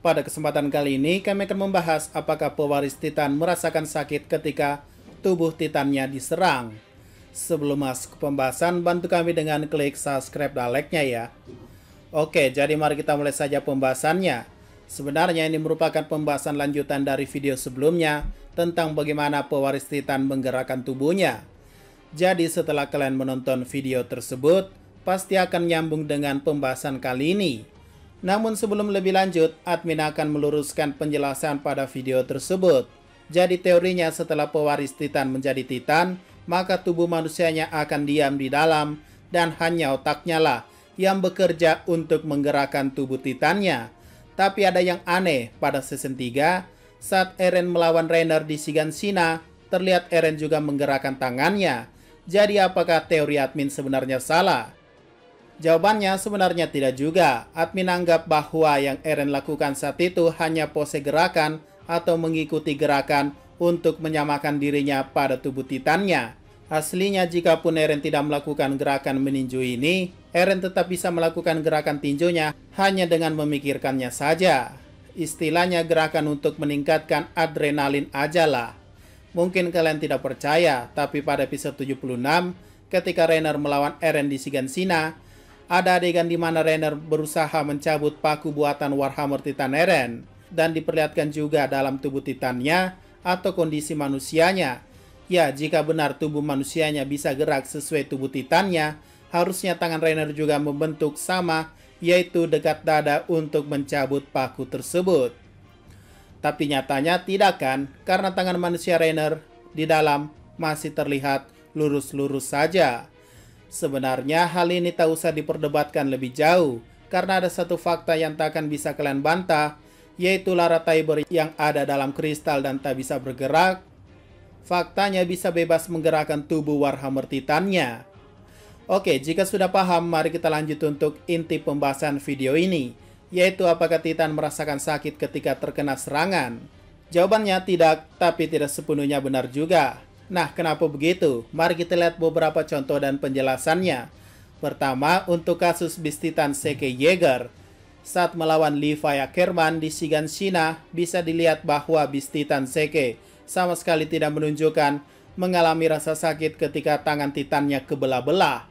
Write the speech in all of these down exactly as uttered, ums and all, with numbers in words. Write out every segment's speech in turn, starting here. Pada kesempatan kali ini, kami akan membahas apakah pewaris Titan merasakan sakit ketika tubuh Titannya diserang. Sebelum masuk ke pembahasan, bantu kami dengan klik subscribe dan like-nya ya. Oke, jadi mari kita mulai saja pembahasannya. Sebenarnya ini merupakan pembahasan lanjutan dari video sebelumnya tentang bagaimana pewaris Titan menggerakkan tubuhnya. Jadi setelah kalian menonton video tersebut, pasti akan nyambung dengan pembahasan kali ini. Namun sebelum lebih lanjut, admin akan meluruskan penjelasan pada video tersebut. Jadi teorinya setelah pewaris Titan menjadi Titan, maka tubuh manusianya akan diam di dalam dan hanya otaknya lah yang bekerja untuk menggerakkan tubuh Titannya. Tapi ada yang aneh, pada season tiga, saat Eren melawan Reiner di Shiganshina, terlihat Eren juga menggerakkan tangannya. Jadi apakah teori admin sebenarnya salah? Jawabannya sebenarnya tidak juga. Admin anggap bahwa yang Eren lakukan saat itu hanya pose gerakan atau mengikuti gerakan untuk menyamakan dirinya pada tubuh Titannya. Aslinya jikapun Eren tidak melakukan gerakan meninju ini, Eren tetap bisa melakukan gerakan tinjunya hanya dengan memikirkannya saja. Istilahnya gerakan untuk meningkatkan adrenalin aja lah. Mungkin kalian tidak percaya, tapi pada episode tujuh puluh enam ketika Reiner melawan Eren di Shiganshina, ada adegan di mana Reiner berusaha mencabut paku buatan Warhammer Titan Eren, dan diperlihatkan juga dalam tubuh Titannya atau kondisi manusianya. Ya, jika benar tubuh manusianya bisa gerak sesuai tubuh Titannya, harusnya tangan Reiner juga membentuk sama, yaitu dekat dada untuk mencabut paku tersebut. Tapi nyatanya tidak kan, karena tangan manusia Reiner di dalam masih terlihat lurus-lurus saja. Sebenarnya hal ini tak usah diperdebatkan lebih jauh, karena ada satu fakta yang tak akan bisa kalian bantah, yaitu Lara Tiber yang ada dalam kristal dan tak bisa bergerak, faktanya bisa bebas menggerakkan tubuh Warhammer Titannya. Oke, jika sudah paham, mari kita lanjut untuk inti pembahasan video ini, yaitu apakah Titan merasakan sakit ketika terkena serangan? Jawabannya tidak, tapi tidak sepenuhnya benar juga. Nah, kenapa begitu? Mari kita lihat beberapa contoh dan penjelasannya. Pertama, untuk kasus Beast Titan Zeke Yeager. Saat melawan Levi Ackerman di Shiganshina, bisa dilihat bahwa Beast Titan Zeke sama sekali tidak menunjukkan mengalami rasa sakit ketika tangan Titannya kebelah-belah.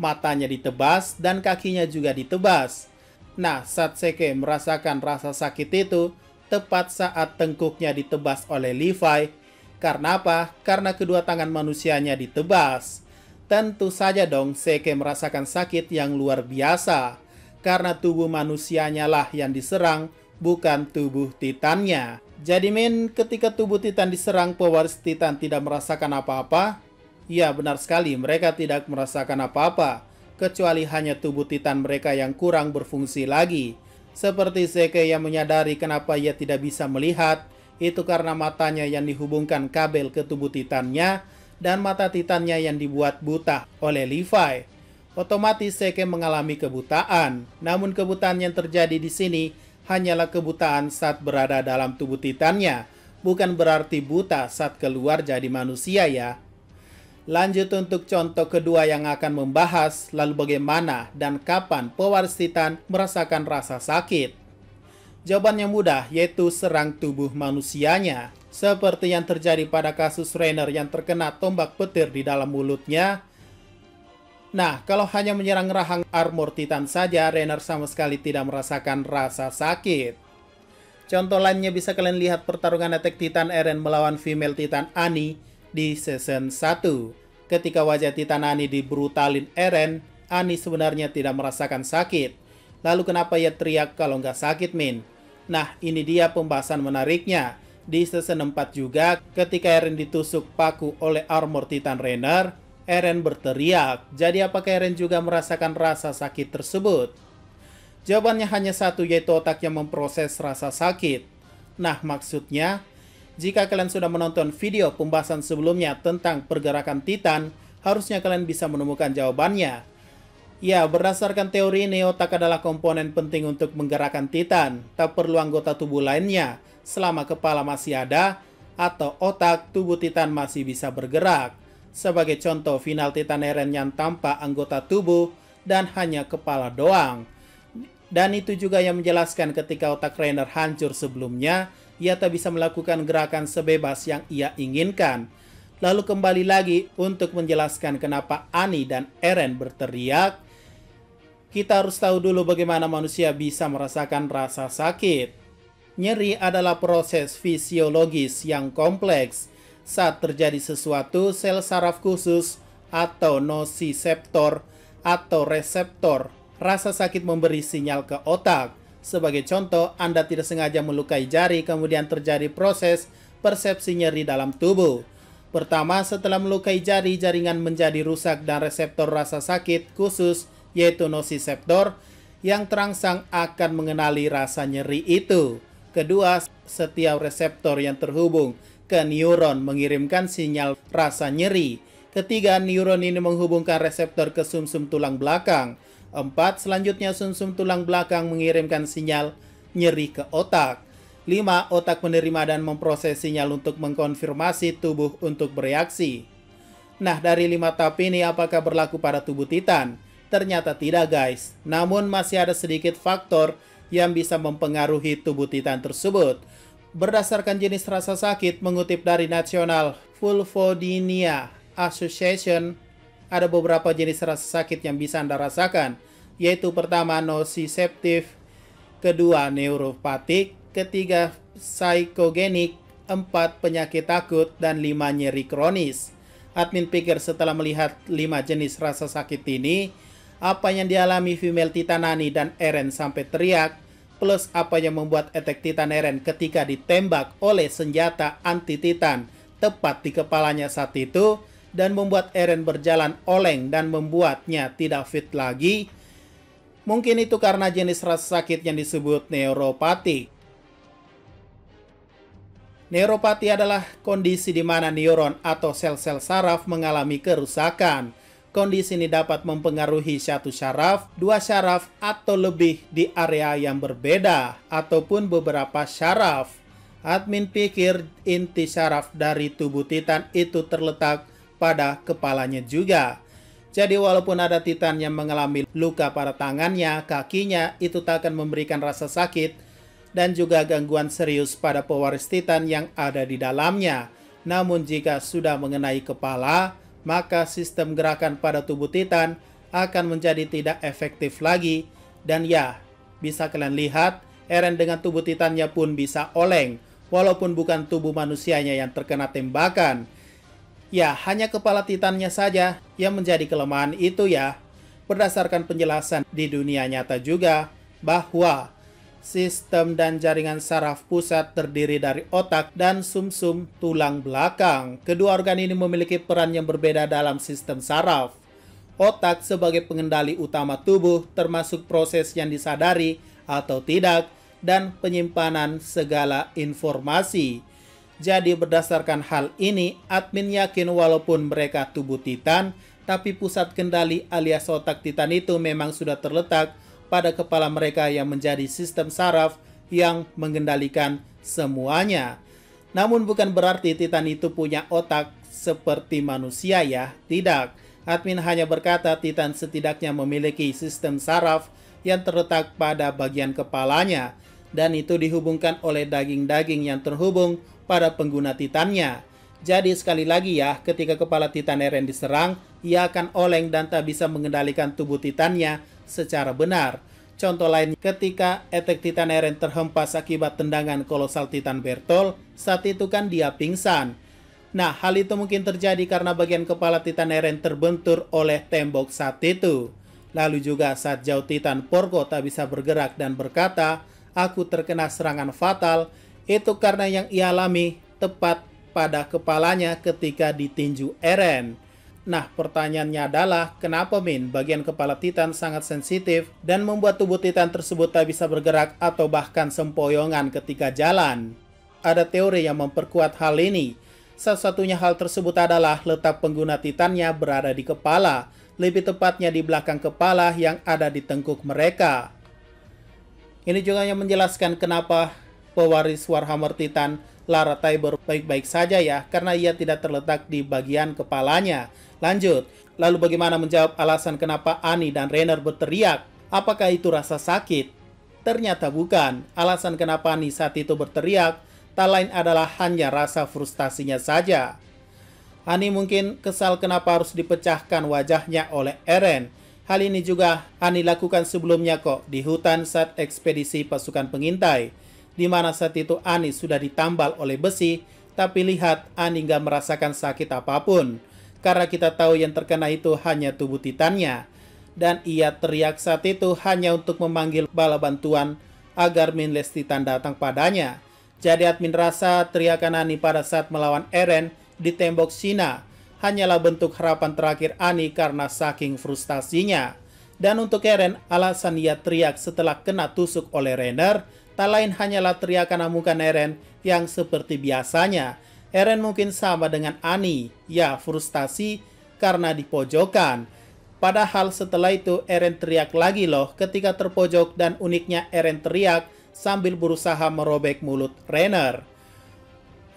Matanya ditebas dan kakinya juga ditebas. Nah, saat Zeke merasakan rasa sakit itu, tepat saat tengkuknya ditebas oleh Levi. Karena apa? Karena kedua tangan manusianya ditebas. Tentu saja dong Zeke merasakan sakit yang luar biasa, karena tubuh manusianya lah yang diserang, bukan tubuh Titannya. Jadi men, ketika tubuh Titan diserang, pewaris Titan tidak merasakan apa-apa? Ya, benar sekali, mereka tidak merasakan apa-apa, kecuali hanya tubuh Titan mereka yang kurang berfungsi lagi. Seperti Zeke yang menyadari kenapa ia tidak bisa melihat, itu karena matanya yang dihubungkan kabel ke tubuh Titannya dan mata Titannya yang dibuat buta oleh Levi. Otomatis Zeke mengalami kebutaan. Namun kebutaan yang terjadi di sini hanyalah kebutaan saat berada dalam tubuh Titannya, bukan berarti buta saat keluar jadi manusia ya. Lanjut untuk contoh kedua yang akan membahas lalu bagaimana dan kapan pewaris Titan merasakan rasa sakit. Jawabannya mudah, yaitu serang tubuh manusianya. Seperti yang terjadi pada kasus Reiner yang terkena tombak petir di dalam mulutnya. Nah, kalau hanya menyerang rahang armor Titan saja, Reiner sama sekali tidak merasakan rasa sakit. Contoh lainnya bisa kalian lihat pertarungan attack Titan Eren melawan female Titan Annie di season satu. Ketika wajah Titan Annie dibrutalin Eren, Annie sebenarnya tidak merasakan sakit. Lalu kenapa ia teriak kalau nggak sakit, min? Nah, ini dia pembahasan menariknya. Di season empat juga, ketika Eren ditusuk paku oleh armor Titan Reiner, Eren berteriak. Jadi apakah Eren juga merasakan rasa sakit tersebut? Jawabannya hanya satu, yaitu otak yang memproses rasa sakit. Nah, maksudnya, jika kalian sudah menonton video pembahasan sebelumnya tentang pergerakan Titan, harusnya kalian bisa menemukan jawabannya. Ya, berdasarkan teori ini, otak adalah komponen penting untuk menggerakkan Titan. Tak perlu anggota tubuh lainnya. Selama kepala masih ada, atau otak, tubuh Titan masih bisa bergerak. Sebagai contoh, final Titan Eren yang tanpa anggota tubuh dan hanya kepala doang. Dan itu juga yang menjelaskan ketika otak Reiner hancur sebelumnya, ia tak bisa melakukan gerakan sebebas yang ia inginkan. Lalu kembali lagi untuk menjelaskan kenapa Annie dan Eren berteriak, kita harus tahu dulu bagaimana manusia bisa merasakan rasa sakit. Nyeri adalah proses fisiologis yang kompleks. Saat terjadi sesuatu, sel saraf khusus atau nociceptor atau reseptor rasa sakit memberi sinyal ke otak. Sebagai contoh, Anda tidak sengaja melukai jari, kemudian terjadi proses persepsi nyeri dalam tubuh. Pertama, setelah melukai jari, jaringan menjadi rusak dan reseptor rasa sakit khusus, yaitu nociceptor, yang terangsang akan mengenali rasa nyeri itu. Kedua, setiap reseptor yang terhubung ke neuron mengirimkan sinyal rasa nyeri. Ketiga, neuron ini menghubungkan reseptor ke sumsum tulang belakang. Empat, selanjutnya sumsum tulang belakang mengirimkan sinyal nyeri ke otak. Lima, otak menerima dan memproses sinyal untuk mengkonfirmasi tubuh untuk bereaksi. Nah, dari lima tahap ini apakah berlaku pada tubuh Titan? Ternyata tidak, guys. Namun masih ada sedikit faktor yang bisa mempengaruhi tubuh Titan tersebut. Berdasarkan jenis rasa sakit, mengutip dari National Vulvodynia Association, ada beberapa jenis rasa sakit yang bisa Anda rasakan, yaitu pertama nociceptif, kedua neuropatik, ketiga psikogenik, empat penyakit akut, dan lima nyeri kronis. Admin pikir setelah melihat lima jenis rasa sakit ini, apa yang dialami female Titan Annie dan Eren sampai teriak, plus apa yang membuat attack Titan Eren ketika ditembak oleh senjata anti-Titan tepat di kepalanya saat itu, dan membuat Eren berjalan oleng dan membuatnya tidak fit lagi. Mungkin itu karena jenis rasa sakit yang disebut neuropati. Neuropati adalah kondisi di mana neuron atau sel-sel saraf mengalami kerusakan. Kondisi ini dapat mempengaruhi satu saraf, dua saraf, atau lebih di area yang berbeda, ataupun beberapa saraf. Admin pikir inti saraf dari tubuh Titan itu terletak pada kepalanya juga. Jadi walaupun ada Titan yang mengalami luka pada tangannya, kakinya, itu tak akan memberikan rasa sakit dan juga gangguan serius pada pewaris Titan yang ada di dalamnya. Namun jika sudah mengenai kepala, maka sistem gerakan pada tubuh Titan akan menjadi tidak efektif lagi. Dan ya, bisa kalian lihat, Eren dengan tubuh Titannya pun bisa oleng, walaupun bukan tubuh manusianya yang terkena tembakan. Ya, hanya kepala Titannya saja yang menjadi kelemahan itu ya. Berdasarkan penjelasan di dunia nyata juga, bahwa sistem dan jaringan saraf pusat terdiri dari otak dan sumsum tulang belakang. Kedua organ ini memiliki peran yang berbeda dalam sistem saraf. Otak sebagai pengendali utama tubuh, termasuk proses yang disadari atau tidak, dan penyimpanan segala informasi. Jadi berdasarkan hal ini, admin yakin walaupun mereka tubuh Titan, tapi pusat kendali alias otak Titan itu memang sudah terletak pada kepala mereka yang menjadi sistem saraf yang mengendalikan semuanya. Namun bukan berarti Titan itu punya otak seperti manusia ya, tidak. Admin hanya berkata Titan setidaknya memiliki sistem saraf yang terletak pada bagian kepalanya, dan itu dihubungkan oleh daging-daging yang terhubung pada pengguna Titannya. Jadi sekali lagi ya, ketika kepala Titan Eren diserang, ia akan oleng dan tak bisa mengendalikan tubuh Titannya secara benar. Contoh lain, ketika attack Titan Eren terhempas akibat tendangan kolosal Titan Bertholdt, saat itu kan dia pingsan. Nah, hal itu mungkin terjadi karena bagian kepala Titan Eren terbentur oleh tembok saat itu. Lalu juga saat jauh Titan Porco tak bisa bergerak dan berkata, "Aku terkena serangan fatal," itu karena yang ia alami tepat pada kepalanya ketika ditinju Eren. Nah, pertanyaannya adalah, kenapa Min bagian kepala Titan sangat sensitif dan membuat tubuh Titan tersebut tak bisa bergerak atau bahkan sempoyongan ketika jalan? Ada teori yang memperkuat hal ini. Salah satunya hal tersebut adalah letak pengguna Titannya berada di kepala, lebih tepatnya di belakang kepala yang ada di tengkuk mereka. Ini juga yang menjelaskan kenapa pewaris Warhammer Titan Lara Tiber baik-baik saja ya, karena ia tidak terletak di bagian kepalanya. Lanjut, lalu bagaimana menjawab alasan kenapa Annie dan Reiner berteriak? Apakah itu rasa sakit? Ternyata bukan. Alasan kenapa Annie saat itu berteriak, tak lain adalah hanya rasa frustasinya saja. Annie mungkin kesal kenapa harus dipecahkan wajahnya oleh Eren. Hal ini juga Annie lakukan sebelumnya kok, di hutan saat ekspedisi pasukan pengintai. Di mana saat itu Annie sudah ditambal oleh besi, tapi lihat Annie nggak merasakan sakit apapun. Karena kita tahu yang terkena itu hanya tubuh titannya. Dan ia teriak saat itu hanya untuk memanggil bala bantuan agar Mindless Titan datang padanya. Jadi admin rasa teriakan Annie pada saat melawan Eren di tembok Shina hanyalah bentuk harapan terakhir Annie karena saking frustasinya. Dan untuk Eren, alasan ia teriak setelah kena tusuk oleh Reiner tak lain hanyalah teriakan amukan Eren yang seperti biasanya. Eren mungkin sama dengan Annie, ya frustasi karena dipojokkan. Padahal setelah itu Eren teriak lagi loh ketika terpojok, dan uniknya Eren teriak sambil berusaha merobek mulut Reiner.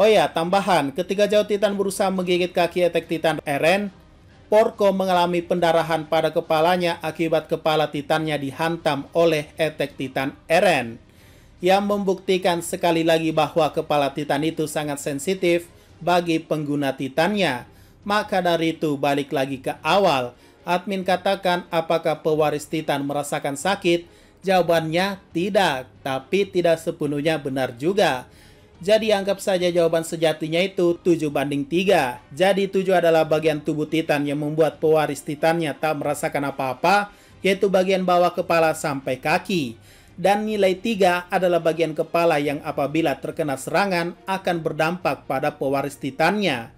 Oh ya, tambahan, ketika Jauh Titan berusaha menggigit kaki Attack Titan Eren, Porco mengalami pendarahan pada kepalanya akibat kepala titannya dihantam oleh Attack Titan Eren. Yang membuktikan sekali lagi bahwa kepala titan itu sangat sensitif bagi pengguna titannya. Maka dari itu balik lagi ke awal. Admin katakan apakah pewaris Titan merasakan sakit? Jawabannya tidak, tapi tidak sepenuhnya benar juga. Jadi anggap saja jawaban sejatinya itu tujuh banding tiga. Jadi tujuh adalah bagian tubuh Titan yang membuat pewaris Titannya tak merasakan apa-apa, yaitu bagian bawah kepala sampai kaki. Dan nilai tiga adalah bagian kepala yang apabila terkena serangan akan berdampak pada pewaris Titannya.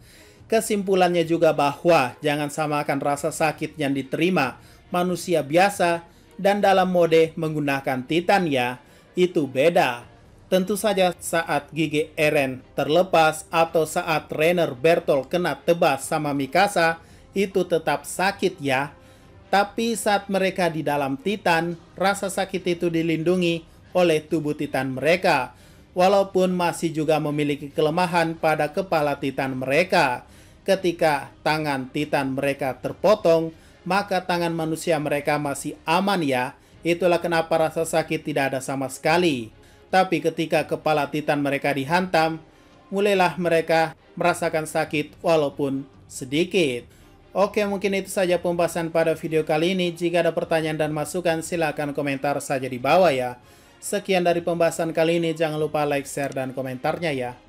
Kesimpulannya juga bahwa jangan samakan rasa sakit yang diterima manusia biasa dan dalam mode menggunakan titan ya, itu beda. Tentu saja saat gigi Eren terlepas atau saat Reiner Bertholdt kena tebas sama Mikasa, itu tetap sakit ya. Tapi saat mereka di dalam titan, rasa sakit itu dilindungi oleh tubuh titan mereka. Walaupun masih juga memiliki kelemahan pada kepala titan mereka. Ketika tangan titan mereka terpotong, maka tangan manusia mereka masih aman ya. Itulah kenapa rasa sakit tidak ada sama sekali. Tapi ketika kepala titan mereka dihantam, mulailah mereka merasakan sakit walaupun sedikit. Oke, mungkin itu saja pembahasan pada video kali ini. Jika ada pertanyaan dan masukan, silahkan komentar saja di bawah ya. Sekian dari pembahasan kali ini. Jangan lupa like, share, dan komentarnya ya.